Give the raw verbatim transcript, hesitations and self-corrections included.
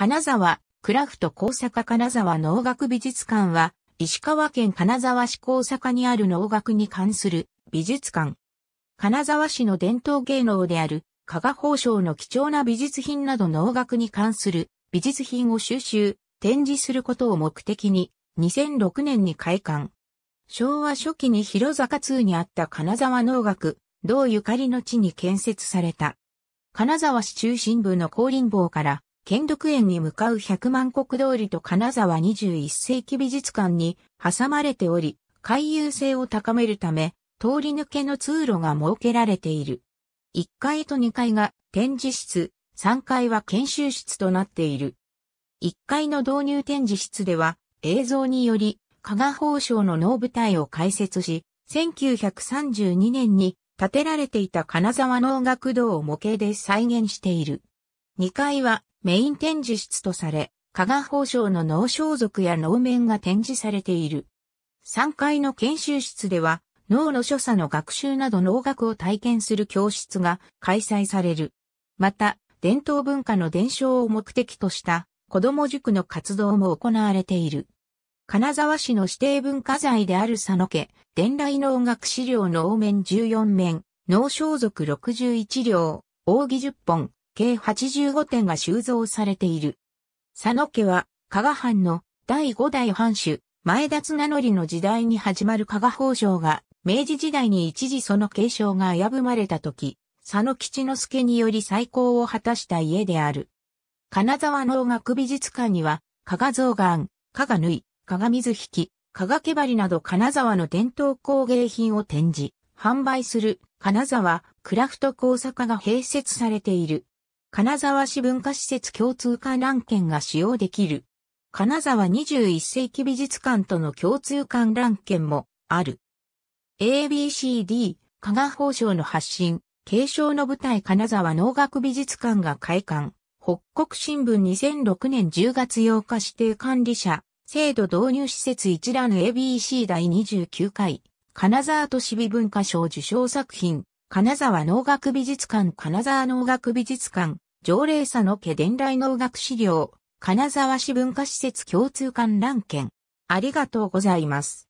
金沢、クラフト工作金沢能楽美術館は、石川県金沢市高坂にある能楽に関する美術館。金沢市の伝統芸能である、加賀宝生の貴重な美術品など能楽に関する美術品を収集、展示することを目的に、にせんろくねんに開館。昭和初期に広坂通にあった金沢能楽、堂ゆかりの地に建設された。金沢市中心部の香林坊から、兼六園に向かう百万石通りと金沢にじゅういっせいき美術館に挟まれており、回遊性を高めるため、通り抜けの通路が設けられている。いっかいとにかいが展示室、さんがいは研修室となっている。いっかいの導入展示室では、映像により、加賀宝生の能舞台を開設し、せんきゅうひゃくさんじゅうにねんに建てられていた金沢能楽堂を模型で再現している。にかいは、メイン展示室とされ、加賀宝生の能装束や能面が展示されている。さんがいの研修室では、能の所作の学習など能楽を体験する教室が開催される。また、伝統文化の伝承を目的とした子ども塾の活動も行われている。金沢市の指定文化財である佐野家、伝来能楽資料能面じゅうよんめん、能装束ろくじゅういちりょう、扇じゅっぽん。計はちじゅうごてんが収蔵されている。佐野家は、加賀藩のだいごだい藩主、前田綱紀の時代に始まる加賀宝生が、明治時代に一時その継承が危ぶまれた時、佐野吉之助により再興を果たした家である。金沢能楽美術館には、加賀象嵌、加賀縫い、加賀水引、加賀毛針など金沢の伝統工芸品を展示、販売する金沢クラフト工作課が併設されている。金沢市文化施設共通観覧券が使用できる。金沢にじゅういっせいき美術館との共通観覧券もある。エービーシーディー 加賀宝生の発信、継承の舞台金沢能楽美術館が開館。北国新聞にせんろくねんじゅうがつようか指定管理者、制度導入施設一覧 エービーシー だいにじゅうきゅうかい、金沢都市美文化賞受賞作品。金沢能楽美術館金沢能楽美術館条例佐野家伝来能楽資料金沢市文化施設共通観覧券ありがとうございます。